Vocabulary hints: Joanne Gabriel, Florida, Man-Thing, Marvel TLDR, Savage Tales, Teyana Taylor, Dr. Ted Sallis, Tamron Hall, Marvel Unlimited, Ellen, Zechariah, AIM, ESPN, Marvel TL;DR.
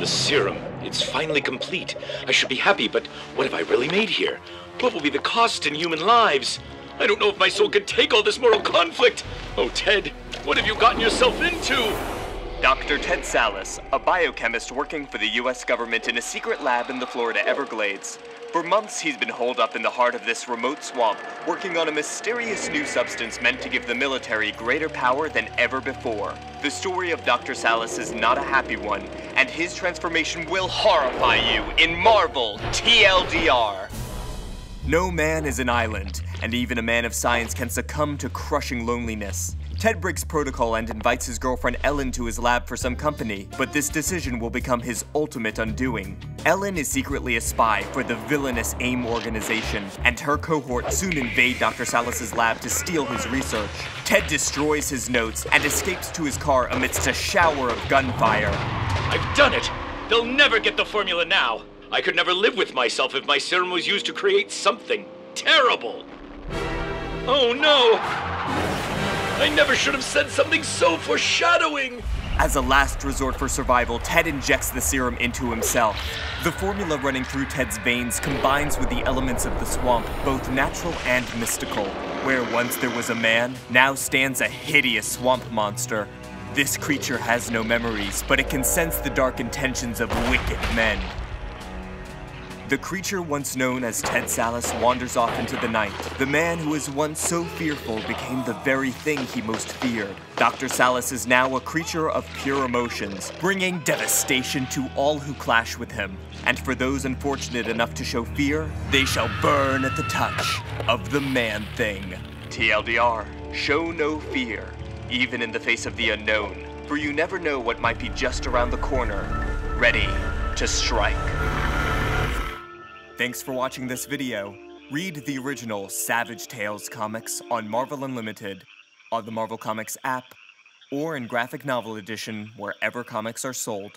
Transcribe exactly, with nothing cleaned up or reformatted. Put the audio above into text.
The serum. It's finally complete. I should be happy, but what have I really made here? What will be the cost in human lives? I don't know if my soul could take all this moral conflict. Oh, Ted, what have you gotten yourself into? Doctor Ted Sallis, a biochemist working for the U S government in a secret lab in the Florida Everglades. For months, he's been holed up in the heart of this remote swamp, working on a mysterious new substance meant to give the military greater power than ever before. The story of Doctor Sallis is not a happy one, and his transformation will horrify you in Marvel T L D R. No man is an island, and even a man of science can succumb to crushing loneliness. Ted breaks protocol and invites his girlfriend Ellen to his lab for some company, but this decision will become his ultimate undoing. Ellen is secretly a spy for the villainous AIM organization, and her cohort soon invade Doctor Sallis' lab to steal his research. Ted destroys his notes and escapes to his car amidst a shower of gunfire. I've done it! They'll never get the formula now! I could never live with myself if my serum was used to create something terrible! Oh no! I never should have said something so foreshadowing! As a last resort for survival, Ted injects the serum into himself. The formula running through Ted's veins combines with the elements of the swamp, both natural and mystical. Where once there was a man, now stands a hideous swamp monster. This creature has no memories, but it can sense the dark intentions of wicked men. The creature once known as Ted Sallis wanders off into the night. The man who was once so fearful became the very thing he most feared. Doctor Sallis is now a creature of pure emotions, bringing devastation to all who clash with him. And for those unfortunate enough to show fear, they shall burn at the touch of the Man-Thing. T L D R, show no fear, even in the face of the unknown, for you never know what might be just around the corner, ready to strike. Thanks for watching this video. Read the original Savage Tales comics on Marvel Unlimited, on the Marvel Comics app, or in graphic novel edition wherever comics are sold.